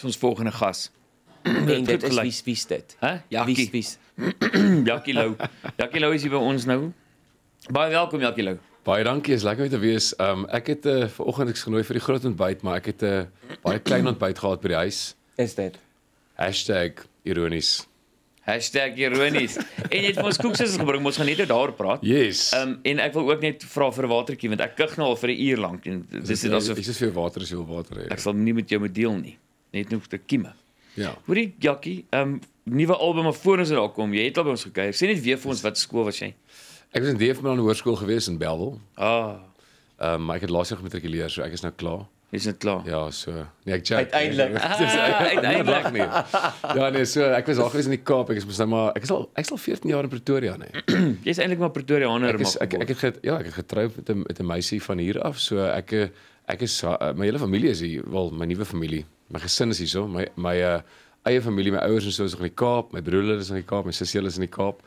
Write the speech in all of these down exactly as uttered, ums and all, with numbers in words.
is ons volgende gast. Nee, dat is wie, wie is dit? Huh? Jakkie. Wie, wie? Jakkie Louw. Jakkie Louw is hier bij ons nou. Baie welkom, Jakkie Louw. Baie dankie, is lekker om te wees. Um, ek het uh, vanoggend ek's genooi vir die groot ontbyt, maar ek het 'n uh, baie klein ontbyt gehad by die huis. Is dit? Hashtag ironies. Hashtag ironies. En het vir ons koeksels gebring, ons gaan net daaroor praat. Yes. Um, en ek wil ook net vra vir 'n watertjie, want ek kug nou al vir een uur lank. En dis dit asof... Is dit veel water as jy wil water hê? Ek sal nie met jou moet deel nie. Net nog te kieme. Ja. Hoor jy, Jakkie, um, nieuwe album of voor ons er al kom, jy het al by ons gekuier. Sê net weer vir ons, wat skool was jy? Ek was in Devenman hoërskool gewees in Bellville. Ah. Um, maar ek het laas jaar gematrikuleer, so ek is nou klaar. Is het klaar? Ja, so. Nee, ek check. Uiteindelijk. Nee, so, ah, uiteindelijk. Nee, nee. Ja, nee, so, ek was al gewees in die Kaap. Ek is, nou maar, ek is, al, ek is al veertien jaar in Pretoria, nee. Jy is eindelijk maar Pretoriaaner. Ek is, ek, ek het, ja, ek het getrouwd met een, met een meisje van hier af, so ek, ek is, my hele familie is hier, wel, my nieuwe familie. My gesin is hier so, my, my uh, eie familie, my ouders en so is nog in die Kaap, my broer is in die Kaap, my sussie is in die Kaap.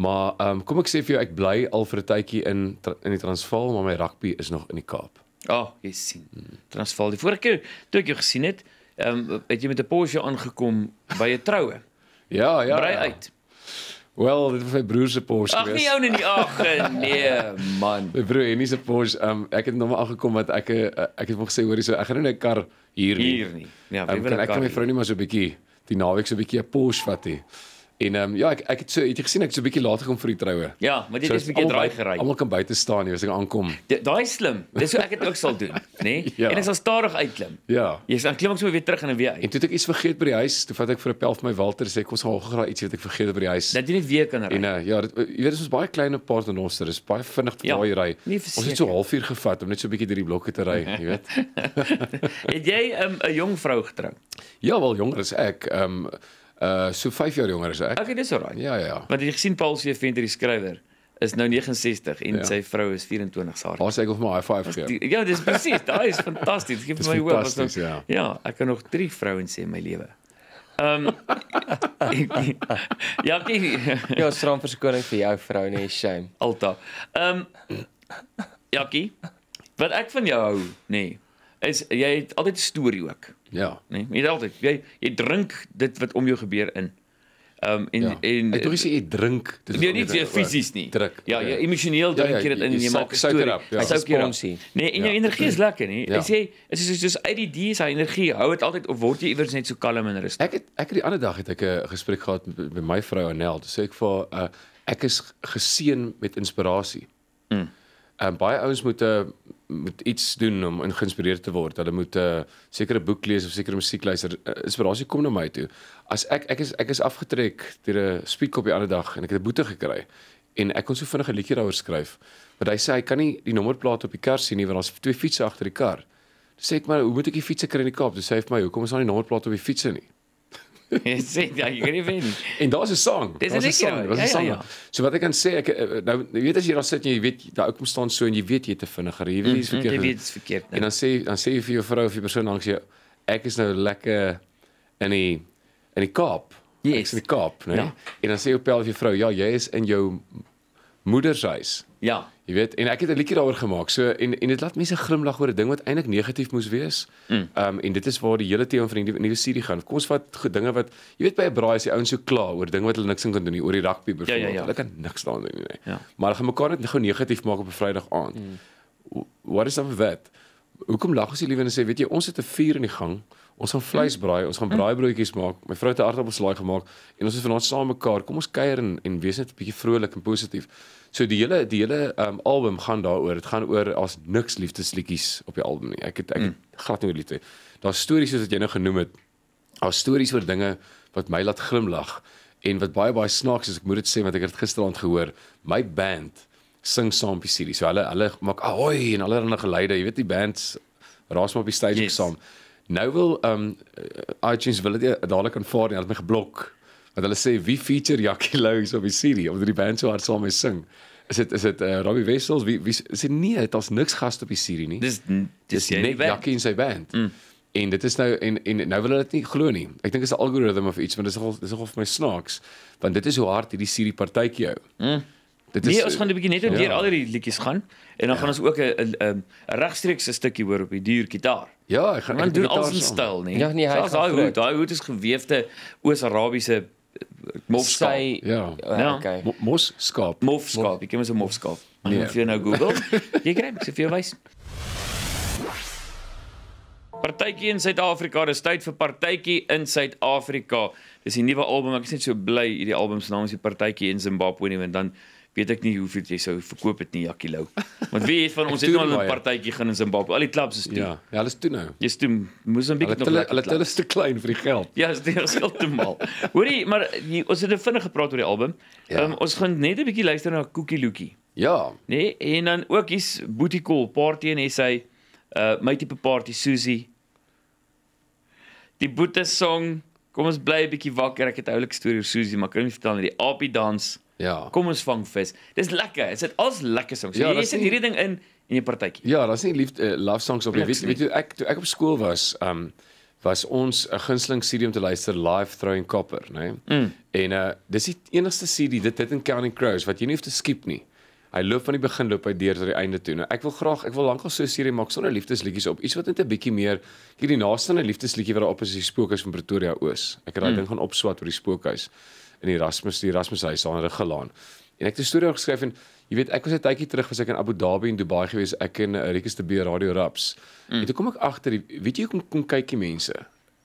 Maar um, kom ek sê vir jou, ek bly al vir 'n tydjie in, in die Transvaal, maar my rugby is nog in die Kaap. Ah, oh, jy sien. Transvaal. Die vorige keer toe ek jou gesien het, um, het jy met 'n Porsche aangekom by 'n troue. Ja, ja. Brei uit. Wel, dit was my broer se Porsche. Ag, nie jou nie. Ag, nee, man. My broer het nie se Porsche. Um, ek het nog maar aangekom want ek, ek het nog gesê, hoor, so, ek gaan nou 'n kar hier nie. Hier nie. Ja, um, kan, ek kan my vrou nie maar so 'n bietjie, die naweek so 'n bietjie 'n Porsche vat nie. En um, ja, ek, ek het so, het jy gesien, ek het so 'n bietjie laat gekom vir die troue. Ja, maar dit so, is 'n bietjie draai gery. Almal kan buite staan nie as ek aankom. Daai is slim. Dis hoe ek dit ook sal doen, né? Nee? Ja. En ek sal stadig uitklim. Ja. Jy sal klim ek so weer terug en weer uit. En toe het ek iets vergeet by die huis, toe vat ek vir 'n pel van my Walter sê ek ons gaan graag iets wat ek vergeet by die huis. Dat jy net weer kan ry. En uh, ja, dit, jy weet dit is baie klein op Paarden Noster, dis baie vinnig daai ry. Ons het so halfuur gevat om net so 'n bietjie deur die blokke te ry, jy weet. Het jy 'n um, jong vrou getrou? Ja, wel jonger as ek. Um, Uh, so vyf jaar jonger is ek. Okay, dis alright. Ja, ja. Want jy gesien Paul se venter, die skrywer, is nou negenenzestig en ja. Sy vrou is vierentwintig jaar. Ons sê ek of my high five gee. Ja, dis presies. Daai is fantasties. Dit gee vir my hoop as nou. Ja. Ja, ek kan nog drie vrouens sê in my lewe. Ehm um, Ja, okay. Ja, stram verskoning vir jou vrou, nee, shame. Alta. Ehm um, Jakkie, wat ek van jou hou, nee, is jy het altyd 'n storie ook. Ja. Nee, jy altyd jy jy drink dit wat om jou gebeur in. Um en ja. En ek dink jy sê jy drink, dis nie net fisies nie. Druk. Ja, jy emosioneel drink ja, ja, jy dit in jy, jy, jy maak suiker op. Hy sou kon sien. Nee, en jou ja. Energie is lekker nie. Hy ja. Sê is soos soos uit die D I E se energie hou dit altyd of word jy iewers net so kalm en rustig. Ek het ek het die ander dag het ek 'n gesprek gehad met, met my vrou Annel. Toe sê ek vir uh, ek is geseën met inspirasie. Mm. Um, baie ouens moet, uh, moet iets doen om geïnspireerd te word. Hulle moet uh, sekere boek lees of sekere musiek luister. Uh, inspirasie kom na my toe. As ek ek is ek is afgetrek deur 'n spiek op die ander dag en ek het 'n boete gekry en ek kon so vinnig 'n liedjie daaroor skryf. Maar hy sê hy kan nie die nommerplaat op die kar sien nie want daar's twee fietsse agter die kar. Dis sê ek maar hoe moet ek die fietsse kry in die Kaap? Dis sê hy vir my hoekom is daar nie nommerplaat op die fietsse nie? Jy sê ja, jy kan nie wen. En daar's 'n sang. Dis 'n sang. Dis 'n sang. So wat ek kan sê, ek nou jy weet as jy daar sit en jy weet daar ook kom staan so en jy weet jy te vinniger. Jy weet dis verkeerd. Jy weet dis verkeerd. En dan sê dan sê jy vir jou vrou of die persoon langs jou, ek is nou lekker in die in die Kaap. Yes. Ek is in die Kaap, né? Ja. En dan sê jou pel of jou vrou, ja, jy is in jou moedershuis. Ja. Jy weet, en ek het 'n liedjie daaroor gemaak. So en en dit laat mense grimlag oor 'n ding wat eintlik negatief moes wees. Mm. Um, en dit is waar die hele tema van die nuwe serie gaan. Kom ons vat dinge wat jy weet by 'n braai is die ouens so klaar oor dinge wat hulle niks aan kan doen nie, oor die rugby byvoorbeeld. Ja, ja, ja. Hulle kan niks daaraan doen nie. Ja. Maar hulle gaan mekaar net gou negatief maak op 'n Vrydag aand. Mm. What is up with that? Hoekom lag ons nie liewe en sê weet jy ons het 'n vuur in die gang. Ons gaan vleis braai, ons gaan braaibroodjies maak. My vrou het 'n aardappelslaai gemaak en ons is vanaand saam mekaar. Kom ons kuier en en wees net 'n bietjie vrolik en positief. So die hele die hele um, album gaan daaroor. Dit gaan oor as niks liefdesliedjies op die album nie. Ek het ek mm. glad nie oor liefde. Daar's stories soos wat jy nou genoem het. Daar's stories oor dinge wat my laat glimlag en wat baie baie snaaks is. Ek moet dit sê want ek het dit gisteraand gehoor. My band sing saam op die serie. So hulle hulle maak ahoy en allerlei geluide. Jy weet die bands raas maar op die stage yes. saam. Nou wil um, iTunes wil dit dadelik aanvaar nie, hulle het my geblok. Want hulle sê wie feature Jakkie Louw op die serie omdat die band so hard saam mee sing. Is dit is dit uh, Robbie Wessels wie wie sê nee, dit was niks gast op die serie nie. Dis dis net Jakkie en sy band. Mm. En dit is nou en en nou wil hulle dit nie glo nie. Ek dink is 'n algoritme of iets, maar dis nogal dis nogal vir my snaaks want dit is hoe hard hierdie serie partytjie hou. Mm. Dit is Nee, ons gaan 'n bietjie net oor ja. Deur al die liedjies gaan en dan ja. Gaan ons ook 'n 'n regstreekse stukkie hoor op die duur gitaar. Ja, ik ga niet doen alles in stijl. Nee. Ja, nee, dat is al goed. Al goed is geweefde Oost-Arabische mofskap. Zij... Ja, ja. Okay. Mofskap. Mofskap, ik ken zo'n mofskap. Nee. Als je nou googelt, je krijgt zoveel wijs. Partytjie in Suid-Afrika, dis tyd vir Partytjie in Suid-Afrika. Dis die nuwe album. Ek is net so bly hierdie album se naam is die Partytjie in Zimbabwe nie, want dan weet ek nie hoeveel jy sou verkoop het nie, Jakkie Louw. Want wie het van ons het nou al 'n partytjie gaan in Zimbabwe. Al die clubs is toe. Ja, ja, hulle is toe nou. Jy's toe Mozambique nog lekker. Hulle hulle is te klein vir die geld. Ja, is dit is te mal. Hoorie, maar die, ons het er vinnig gepraat oor die album. Ja. Um, ons gaan net 'n bietjie luister na Koekie Loekie. Ja. Nee, en dan ook hier's Booty Call Party en sy Uh, my type party, Susie. Die Boete song. Kom ons bly 'n bietjie wakker. Ek het 'n oulike storie oor Susie, maar kan nie vertel nie. Die Apie dans. Ja. Kom ons vang vis. Dis lekker. Dit is als lekker songs. Ja, jy sit hierdie ding in in jou partytjie. Ja, daar's nie liefde uh, love songs op die weet, weet jy ek toe ek op skool was, um, was ons 'n gunsteling C D om te luister, Live Throwing Copper, né? Nee? Mm. En uh, dis die enigste C D dit dit in Counting Crows wat jy nie hoef te skip nie. Hy loop van die begin loop hy deur tot die einde toe. Nou, ek wil graag, ek wil lankal so 'n serie maak sonder liefdesliedjies op. Iets wat net 'n bietjie meer, hier die naaste aan 'n liefdesliedjie wat daar op is, die Spookhuis van Pretoria Oos. Ek het daai mm. ding gaan opswat oor die Spookhuis in die Erasmus, die Erasmushuis daar in Riggelaan. En ek het 'n storie geskryf en jy weet, ek was 'n tydjie terug was ek in Abu Dhabi en Dubai gewees, ek en uh, Riekus de Beer Radio Raps. Mm. En toe kom ek agter, weet jy, kom kom kyk die mense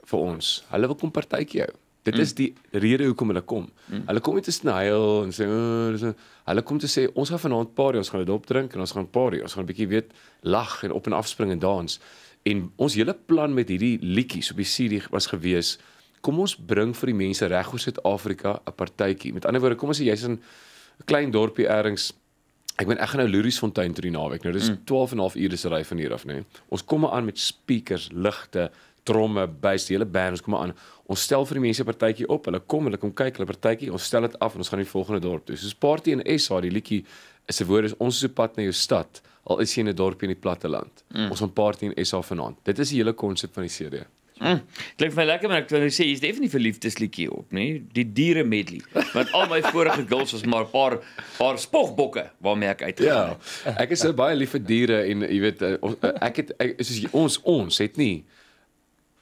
vir ons. Hulle wil kom partytjie hou. Dit mm. is die rede hoekom hulle kom. Mm. Hulle kom nie te snyl en sê, oh, hulle kom te sê, ons gaan vanaand party, ons gaan dit opdrink en ons gaan party, ons gaan 'n bietjie weet lag en op en afspring en dans. En ons hele plan met hierdie liedjies op die C D was gewees, kom ons bring vir die mense reg oor Suid-Afrika 'n partytjie. Met ander woorde, kom ons sê jy's in 'n klein dorpie ergens. Ek ben ek gaan nou Luriesfontein toe die naweek. Nou dis mm. twaalf en 'n half ure se ry van hier af, né? Nee. Ons kom maar aan met speakers, ligte, tromme, buis, die hele band, ons kom maar aan. Ons stel vir die mense 'n partytjie op. Hulle kom, hulle kom kyk, hulle partytjie, ons stel dit af en ons gaan in die volgende dorp toe. Soos party in S A, die liedjie is se woord is ons is op pad na jou stad, al is jy in 'n dorpie in die platteland. Mm. Ons gaan party in S A vanaand. Dit is die hele konsep van die C D. Mm. Dit klink vir my lekker, maar ek wil sê hier's definitief 'n liefdesliedjie op, nee? Die diere medley. Want al my vorige girls was maar 'n paar paar spogbokke waarmee ek uitgegaan het. Ja. Ek is so baie lief vir diere en jy weet ek het ek, soos ons ons het nie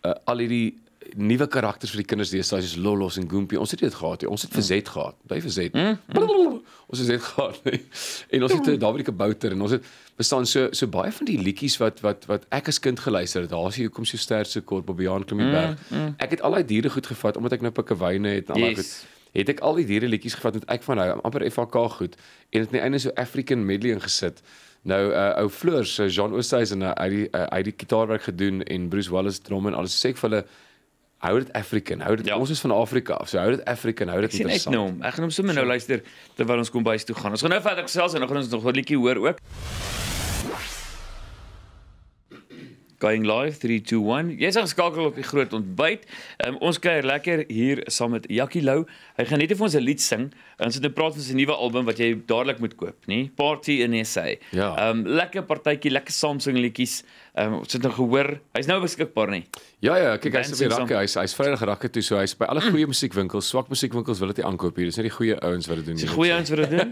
Uh, al hierdie nuwe karakters vir die kinders deesdae soos Lollos en Goompie. Ons het dit gehad, he. Ons het verzet gehad. Bly verzet. Mm. Mm. Ons het dit gehad. He. En ons het daar by die kabouter en ons het bestaan so so baie van die liedjies wat wat wat ek as kind geluister het. Daar sien hoe kom so ster so kort op Bobbejaar klim die berg. Mm. Mm. Ek het al daai diere goed gevat omdat ek nou pikkewyne het en al yes. goed. Het ek al die diere liedjies gevat wat ek van hou, amper F A K goed en het aan die einde so African medley ingesit. Nou, uh, ou Fleurs, uh, Jean Oosthuizen, uh, hy het uh, die gitaarwerk gedoen en Bruce Wallace drum en alles. Sê ek vir hulle, hou dit African, hou dit, ja. Ons is van Afrika af, so hou dit African, hou dit interessant. Ek sien ek nou, ek gaan hom sommer nou luister terwyl ons kom by huis toe gaan. Ons gaan nou verder gesels en dan gaan ons nog 'n liedjie hoor ook. Going live, three, two, one. Jy's geskakel op die groot ontbyt. Um, ons kuier lekker hier saam met Jakkie Louw. Hy gaan net vir ons 'n lied sing. Ons het nou praat van sy nuwe album wat jy dadelik moet koop, nie? Party in S A. Ja. Um, lekker partytjie, lekker saamsing liedjies. Um, ons het nou gehoor. Hy's nou beskikbaar nie. Ja ja, kyk hy's op die rakke. Hy's hy's Vrydag rakke toe, so hy's by alle goeie mm. musiekwinkels, swak musiekwinkels wil dit nie aankoop hier. Dis net die goeie ouens wat dit doen. Die goeie ouens wat dit doen.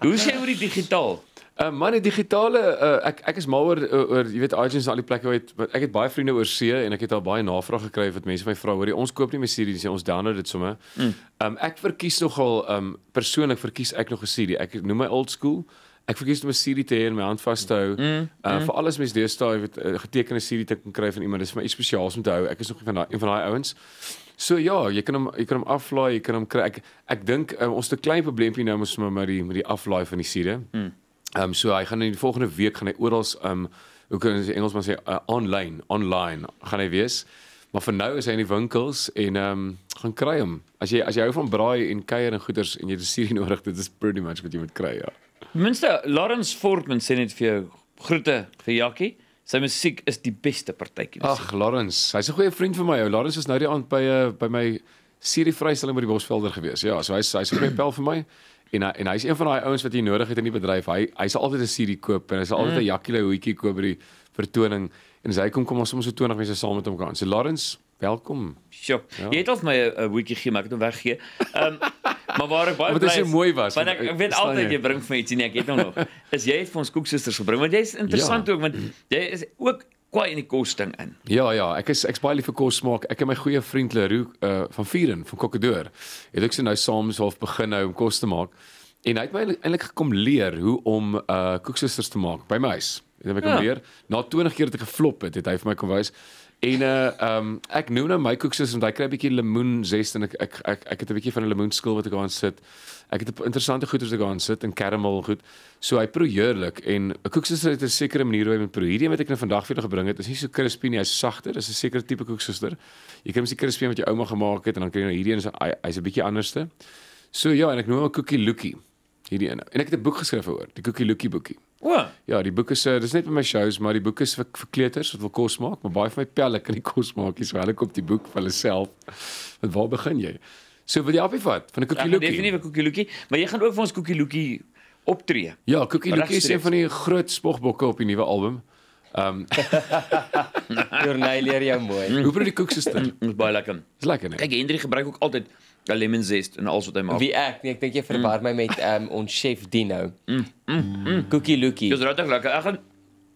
Hoe sê jy oor die digitaal? Uh, man, die digitale, uh, ek, ek is mal oor, oor, jy weet, iTunes en al die plekke, het, ek het baie vriende oor see en ek het al baie navraag gekry wat mense my vra, hoor jy, ons koop nie meer C D's nie, ons download dit sommer. Mm. Um, ek verkies nogal, um, persoonlik verkies ek nog 'n C D, ek noem my old school, ek verkies om 'n C D te hê en my hand vas te hou, mm. uh, mm. vir alles mense deesdae, jy weet, uh, getekende C D te kan kry van iemand, dis vir my iets spesiaals om te hou, ek is nog van die, een van daai ouens. So ja, jy kan hom jy kan hom aflaai, jy kan hom kry, ek, ek dink, um, ons te klein probleempie nou is met die, met die aflaai van die C D. Mm. Um, so hy gaan in die volgende week gaan hy oral um hoe kan ons Engels maar sê uh, online online gaan hy wees. Maar vir nou is hy in die winkels en um gaan kry hom. As jy as jy hou van braai en kuier en goeders en jy het 'n serie nodig, dit is pretty much wat jy moet kry, ja. Minste Lawrence Fortman sê net vir jou groete vir Jakkie. Sy musiek is die beste partytjie. Ag, Lawrence, hy's 'n goeie vriend van my. Ou Lawrence is nou die aand by uh, by my serie vrystelling by die Bosvelder gewees. Ja, so hy's hy's 'n goeie pel vir my. En hy, en hy's een van daai ouens wat jy nodig het in die bedryf. Hy hy sal altyd 'n C D koop en hy sal mm. altyd 'n Jakkie Louw hoedjie koop by die vertoning. En as hy kom kom ons soms so twintig mense saam met hom gaan. So Lawrence, welkom. Sjoe. Ja. Jy het al vir my 'n uh, hoedjie gegee, maar ek het hom weggegee. Um, maar waar ek baie bly. Wat so mooi was. Want ek, ek weet altyd jy bring vir my iets en ek het hom nog. Is jy het vir ons koeksusters gebring want jy's interessant ja. ook want jy is ook kwaai in die koosting in. Ja, ja, ek is, ek is baie lief vir koos maak. Ek en my goeie vriend Leroux uh, van Vieren, van Kokkedeur, het ek so nou saam half begin nou om koos te maak. En hy het my eintlik gekom leer hoe om uh, koeksisters te maak by my huis. Het hy my kom ja. leer. Na twintig keer dat ek geflop het, het hy vir my kom wys. En uh, um, ek noem nou my koeksisters, want hy kry 'n bietjie lemoenzest en ek, ek, ek, ek het 'n bietjie van 'n lemoenskil wat ek aan sit. Ek het interessante goeders wat ek aan sit en karamel goed. So hy proe heerlik en 'n koeksister het 'n sekere manier hoe hy moet proe. Hierdie wat ek nou vandag vir julle gebring het, is nie so crispy nie, hy's sagter. Dis 'n sekere tipe koeksister. Jy kry mos die crispy wat jou ouma gemaak het en dan kry jy nou hierdie een, hy's 'n bietjie anderste. So ja, en ek noem hom Koekie Loekie. Hierdie een. En ek het 'n boek geskryf oor, die Koekie Loekie boekie. Wow. Ja, die boek is, dis net by my shows, maar die boek is vir, vir kleuters wat wil kos maak, maar baie van my pelle kan nie kos maak nie, so hulle koop die boek vir hulle self. Want waar begin jy? So wil jy appie vat van 'n Koekie Loekie? Ja, definitief 'n Koekie Loekie, maar jy gaan ook vir ons Koekie Loekie optree. Ja, Koekie Loekie is een van die groot spogbokke op die nuwe album. Um Journal leer jou mooi. Hoe proe die koeksister? Dis baie lekker. Dis lekker, hè. Kyk, Hendrik gebruik ook altyd lemon zest en alles wat hy maak. Wie ek, nee, ek dink jy verwar my met um, ons chef Dino. Mm, mm, mm. Koekie Loekie. Dis regtig lekker. Ek gaan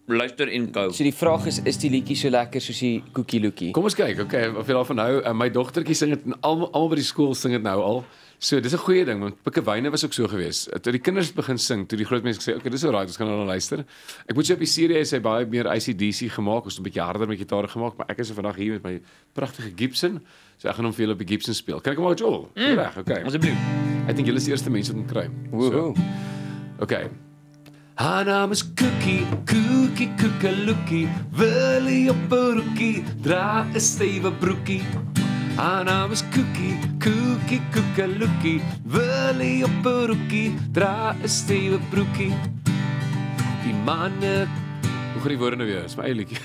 luister en koop. So die vraag is, is die liedjie so lekker soos die Koekie Loekie? Kom ons kyk, okay, of jy daarvan hou. Uh, my dogtertjie sing dit en almal almal by die skool sing dit nou al. So dis 'n goeie ding want pikkewyne was ook so gewees. Toe die kinders begin sing, toe die groot mense gesê, okay, dis alright, ons gaan nou luister. Ek moet sê op die serie is hy baie meer A C D C gemaak, ons het 'n bietjie harder met gitare gemaak, maar ek is vandag hier met my pragtige Gibson. So ek gaan hom vir julle op die Gibson speel. Kan ek hom al? Mm. Reg, okay. Asseblief. Ek dink julle is die eerste mense wat hom kry. Woehoe. So. Okay. Haar naam is Koekie, Koekie, Koekie Loekie, wil jy op 'n roekie, dra 'n stywe broekie. Haar naam is Koekie, Koekie, Koekie Loekie, wil jy op 'n roekie, dra 'n stywe broekie. Die manne, hoe gaan die woorde nou weer? Dis my eie liedjie.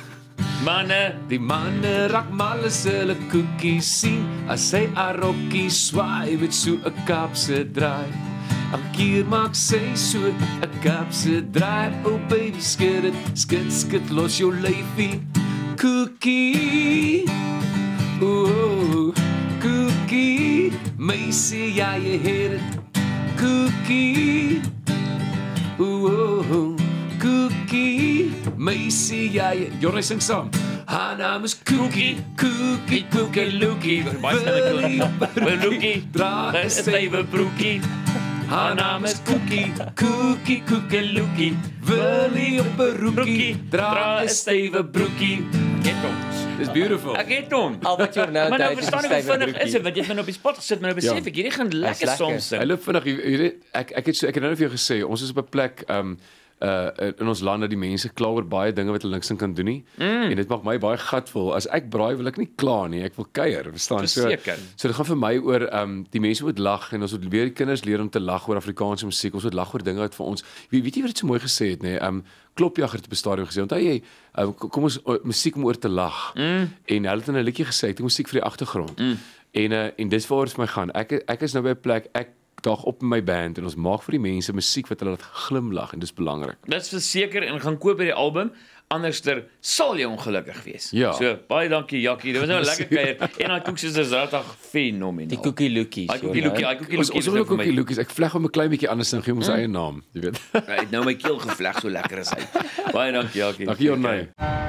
Manne, die manne raak mal as hulle Koekie sien, as hy 'n rokkie swaai met so 'n kapse draai. Elkeer maak sy so 'n kapse draai, oh baby, skud dit, skud, skud, los jou lyfie. Koekie, ooh, Koekie, meisie, ja, jy het dit. Koekie, ooh, Koekie, meisie, ja, jy... Jorre, sing saam. Haar naam is Koekie, Koekie, Koekie Loekie. Wil Loekie, dra 'n stywe broekie. Haar naam is Koekie, Koekie, Koekie Loekie. Wil jy op 'n roekie, dra 'n stywe broekie. Get hom. Dis beautiful. Ek het hom. Al wat jy nou daai. Maar nou verstaan ek vinnig is dit wat jy het my op die spot gesit, maar nou besef ja. ek hierdie gaan lekker soms. Hulle vinnig, jy ek ek het so ek het nou net vir jou gesê, ons is op 'n plek um Uh, in ons lande die mense kla oor baie dinge wat hulle niks in kan doen nie. Mm. En dit maak my baie gatvol. As ek braai wil ek nie kla nie, ek wil kuier, verstaan? So, so dit gaan vir my oor um, die mense moet lag en ons moet weer die kinders leer om te lag oor Afrikaanse musiek. Ons moet lag oor dinge wat vir ons. Wie, weet jy wat dit so mooi gesê het, nee? Um, Klopjager het op 'n stadium gesê, onthou jy, uh, kom ons uh, musiek om oor te lag. Mm. En hulle het in 'n liedjie gesê, ek doen musiek vir die agtergrond. Mm. En uh, en dis waaroor dit vir my gaan. Ek ek is nou by 'n plek, ek dag op met my band en ons maak vir die mense musiek wat hulle laat glimlag en dis belangrik. Dis verseker en gaan koop by die album, anderster sal jy ongelukkig wees. Ja. So baie dankie Jakkie, dit was nou 'n lekker kuier en daai koeksies is regtig fenomenaal. Die Koekie Loekies. Daai Koekie Loekie, daai Koekie Loekies. Ons het ook Koekie Loekies. Ek vleg hom 'n klein bietjie anders en gee hom sy eie naam, jy weet. Hy het nou my keel gevleg so lekker as hy. Baie dankie Jakkie. Dankie Jornay.